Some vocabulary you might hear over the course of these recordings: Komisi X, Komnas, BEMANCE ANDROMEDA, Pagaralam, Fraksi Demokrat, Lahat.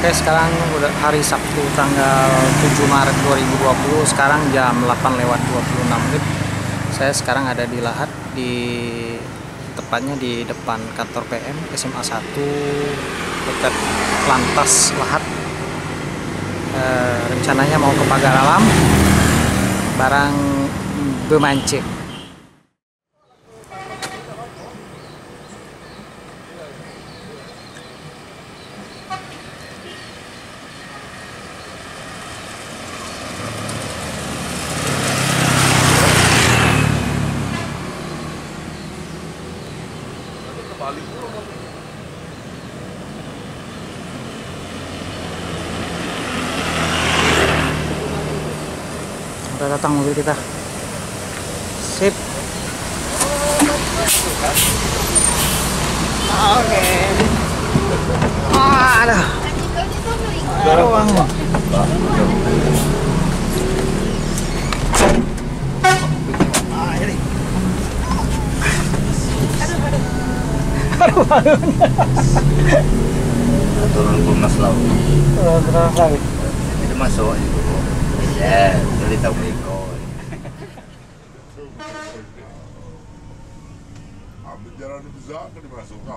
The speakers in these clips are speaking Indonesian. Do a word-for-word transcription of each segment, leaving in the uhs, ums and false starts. Oke, sekarang hari Sabtu tanggal tujuh Maret dua ribu dua puluh, sekarang jam delapan lewat dua puluh enam menit. Saya sekarang ada di Lahat, di tepatnya di depan kantor P M S M A satu dekat Lantas Lahat. E, rencananya mau ke Pagaralam barang Bemance. Udah datang mobil kita. Sip. Oke. Ah, ada. Turun Komnas lagi. Turun Komnas lagi. Jadi masuk itu. Ya, beli tahu ikon. Ambil jalan besar ke masuk ke.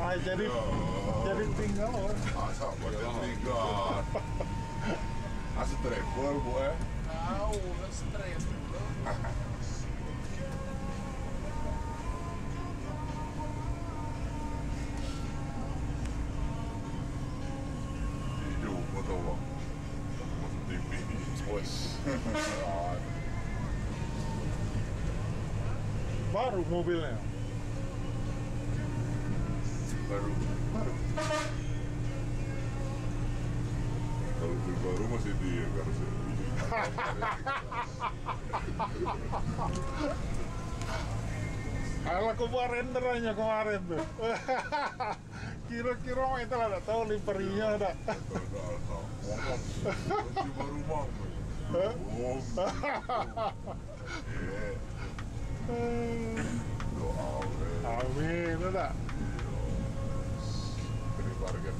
Ah, jadi jadi tinggal. Asal buat tinggal. Asal travel buat. Tahu, travel. Baru mobilnya. Baru, baru. Kalau mobil baru masih di garasi. Alah, aku buat renderannya kemarin tuh. Kira-kira itu lah, tak tahu livernya ada. Baru mau. Amin, ada. Beri bargain.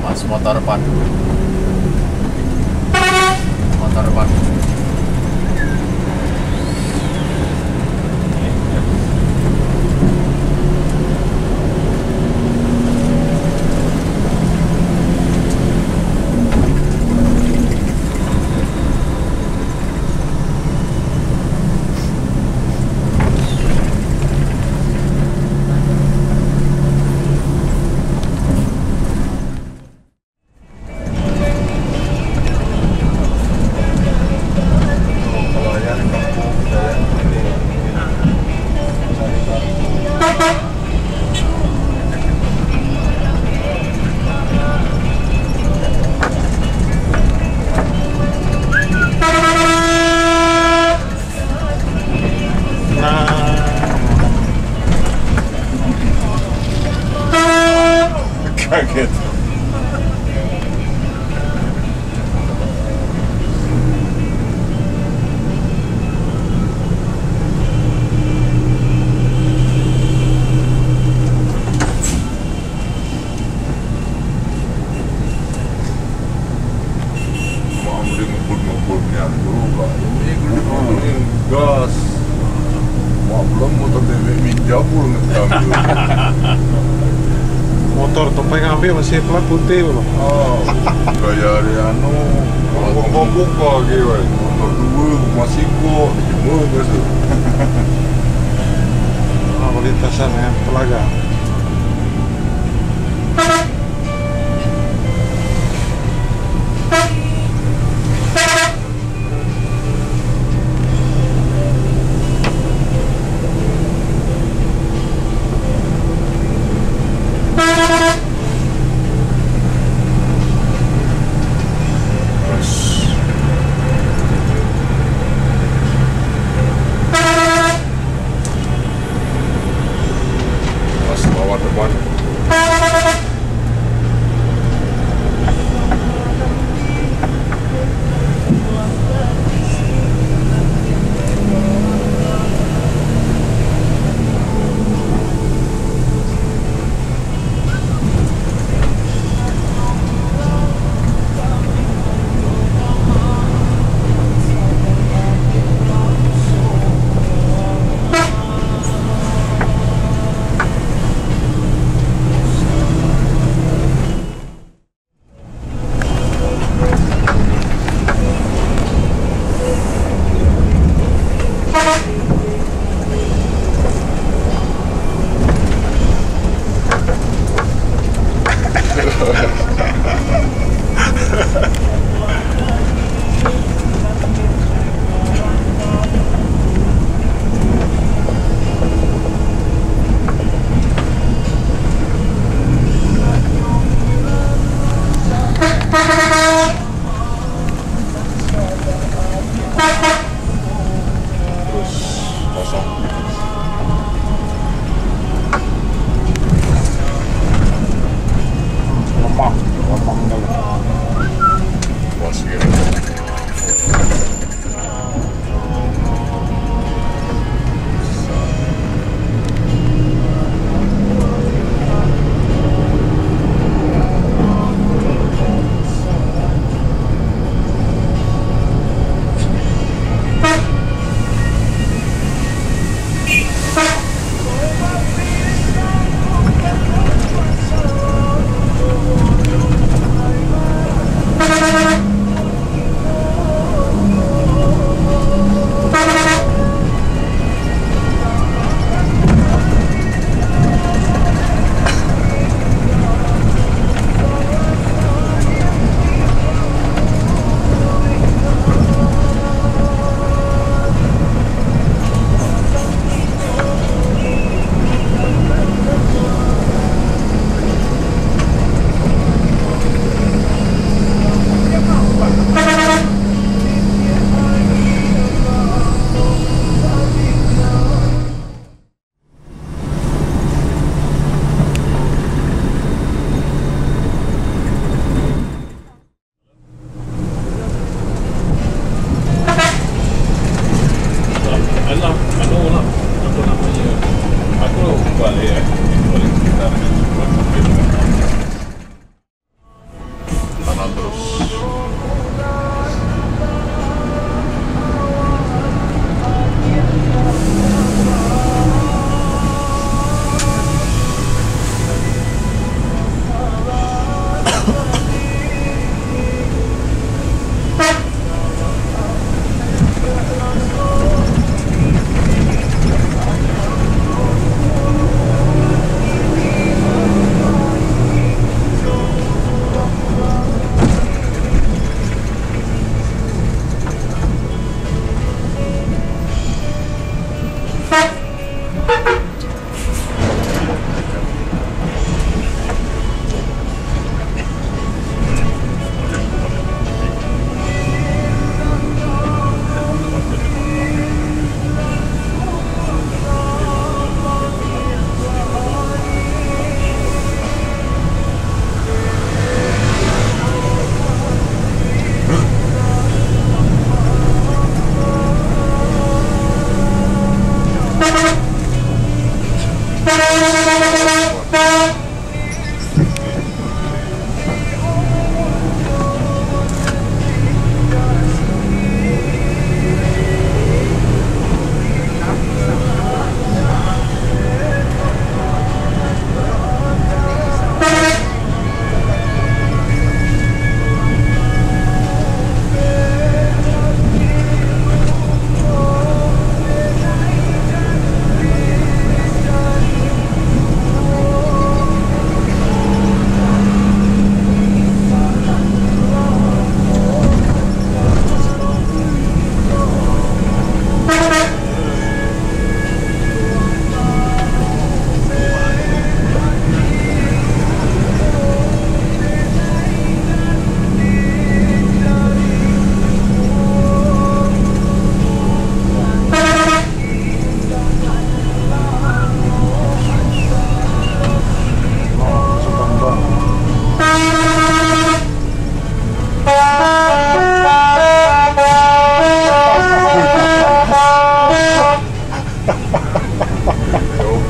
Mas motor padu, motor padu. market. Masih plat putih loh. Oh, kayak anu buka gitu, motor dua masih kok jemur gitu. Ah, lintasan ya, pelaga.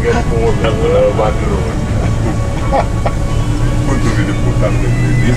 Gaspona, Badrona. Untuk diputar ini,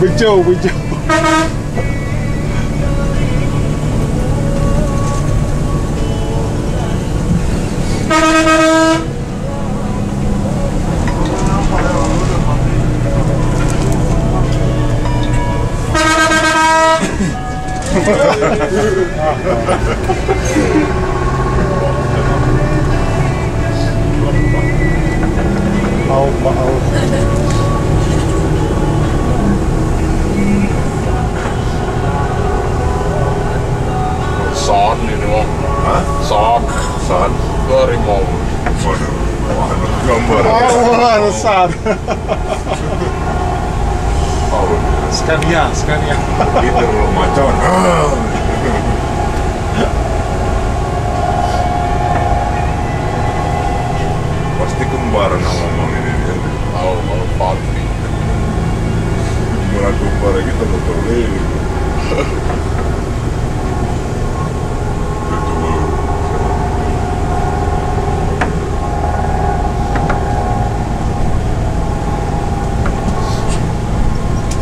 Bejo, bejo. Au, au. Sot ini mau, sot, sot, goreng mau, waduh, waduh, gambar, waduh, sot, sekalian, sekalian, itu belum macam, pasti kembar ngomong ini dia, mau mau party, murah kembar kita motor lagi. Terima kasih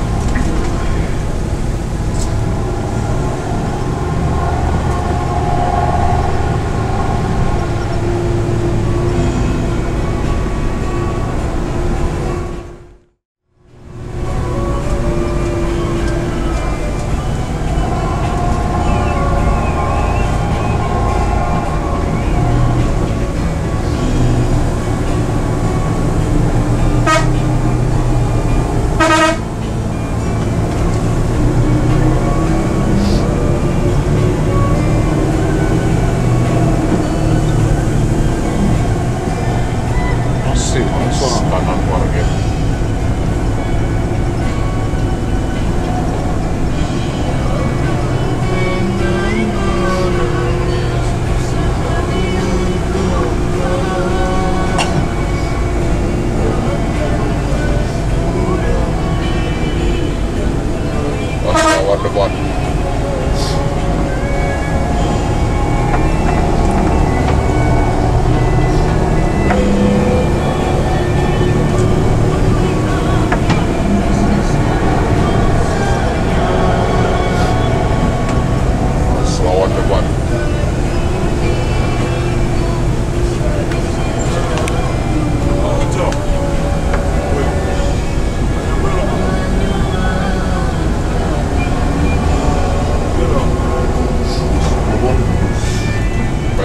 telah menonton!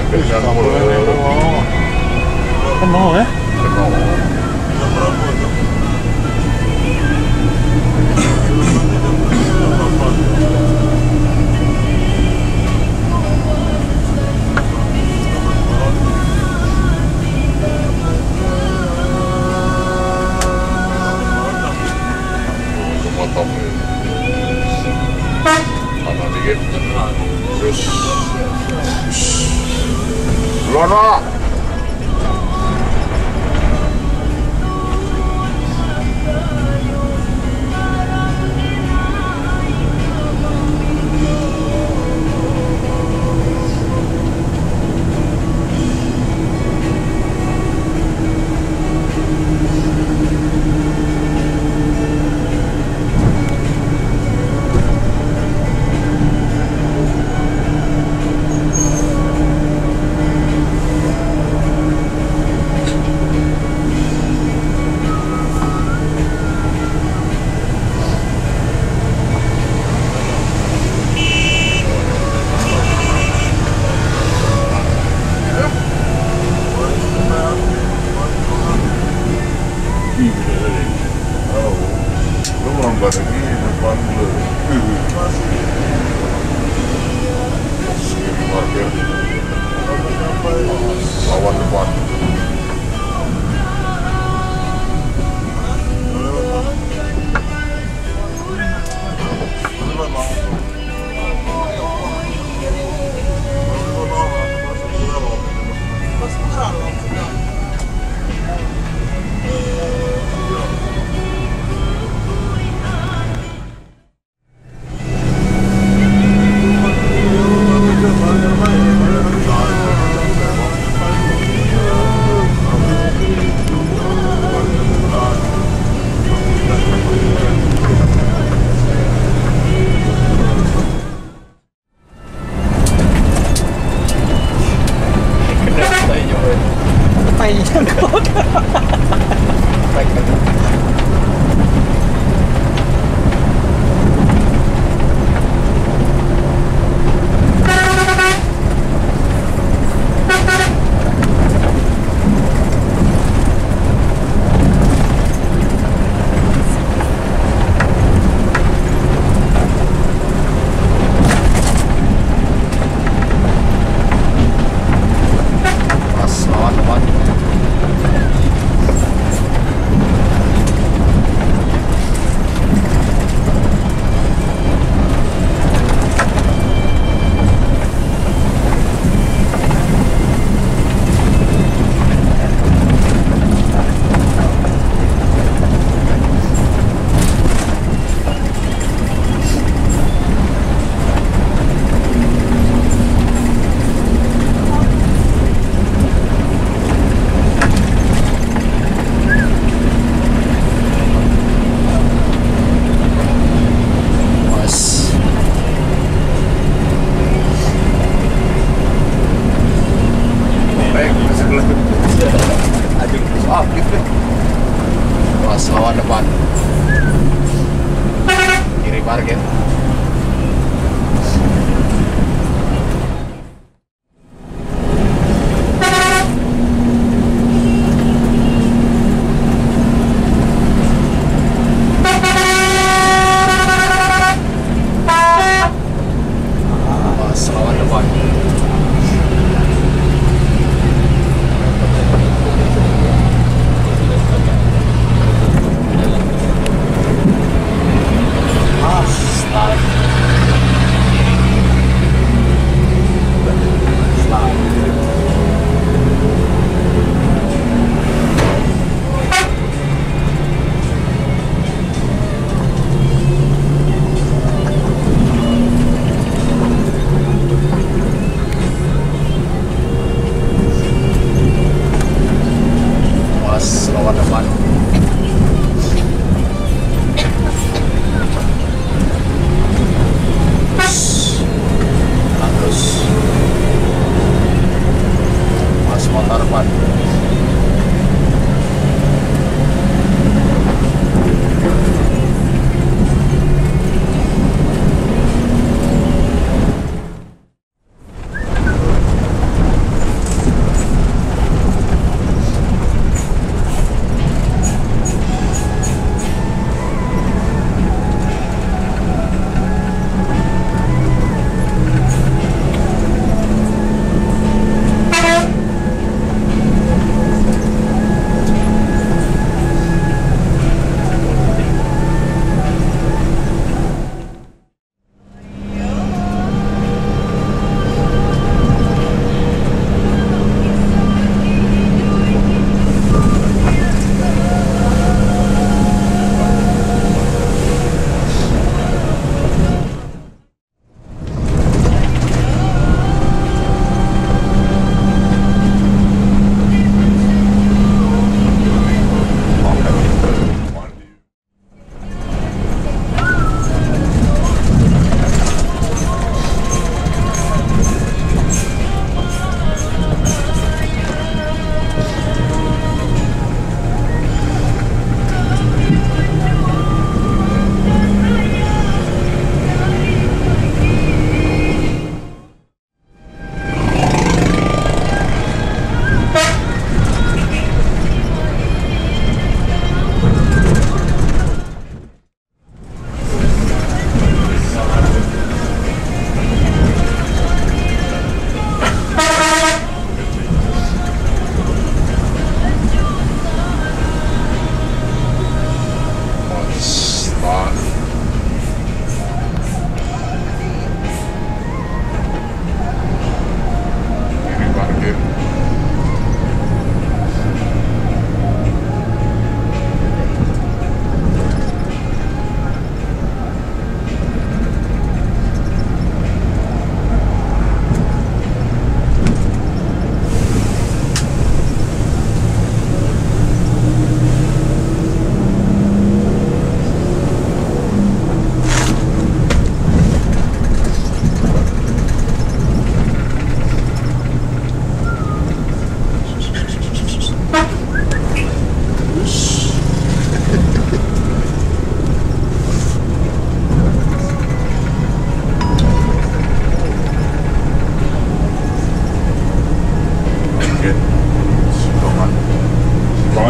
Enggak mau ya? Mau ya? Terus Lono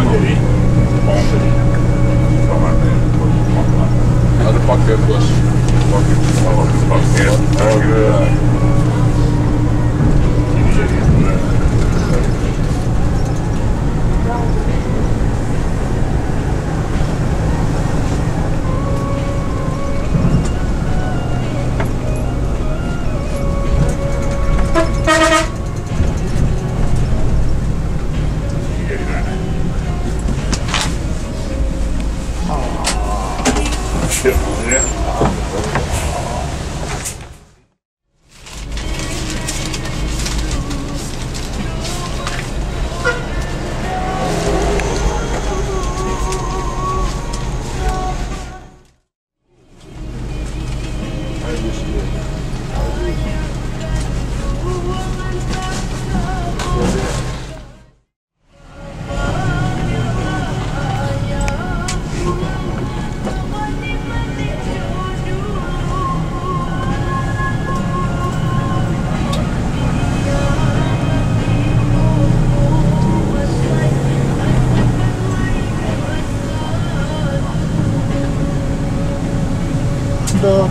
Pakai jadi pakai jadi pakai jadi ada pakai bos pakai pakai pakai ini jadi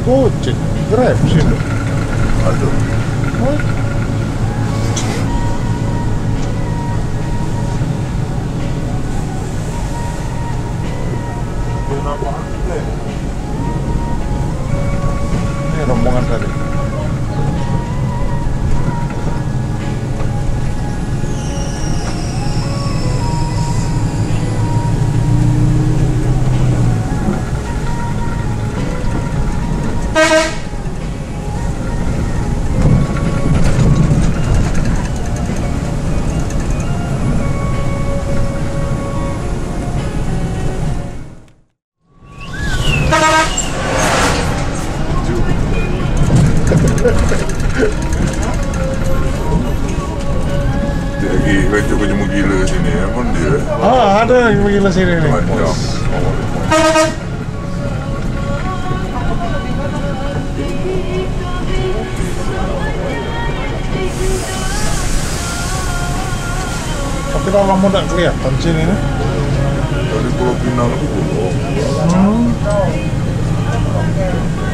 Очень играет пчелы. Ini rombongan tadi. Gila sini nih. Tapi kalau kamu tidak kelihatan sini nih. Dari Pulau Pinang itu.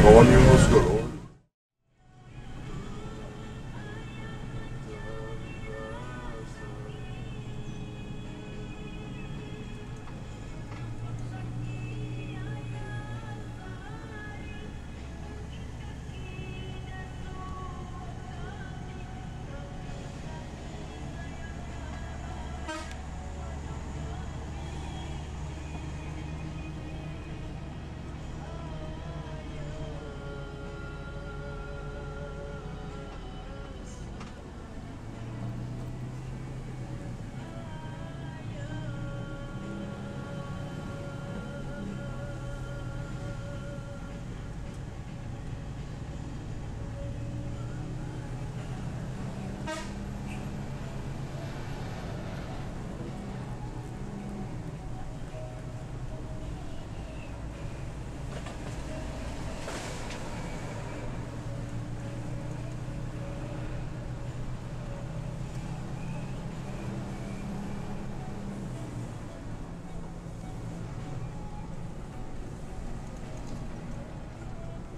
Kawan Yunus dulu.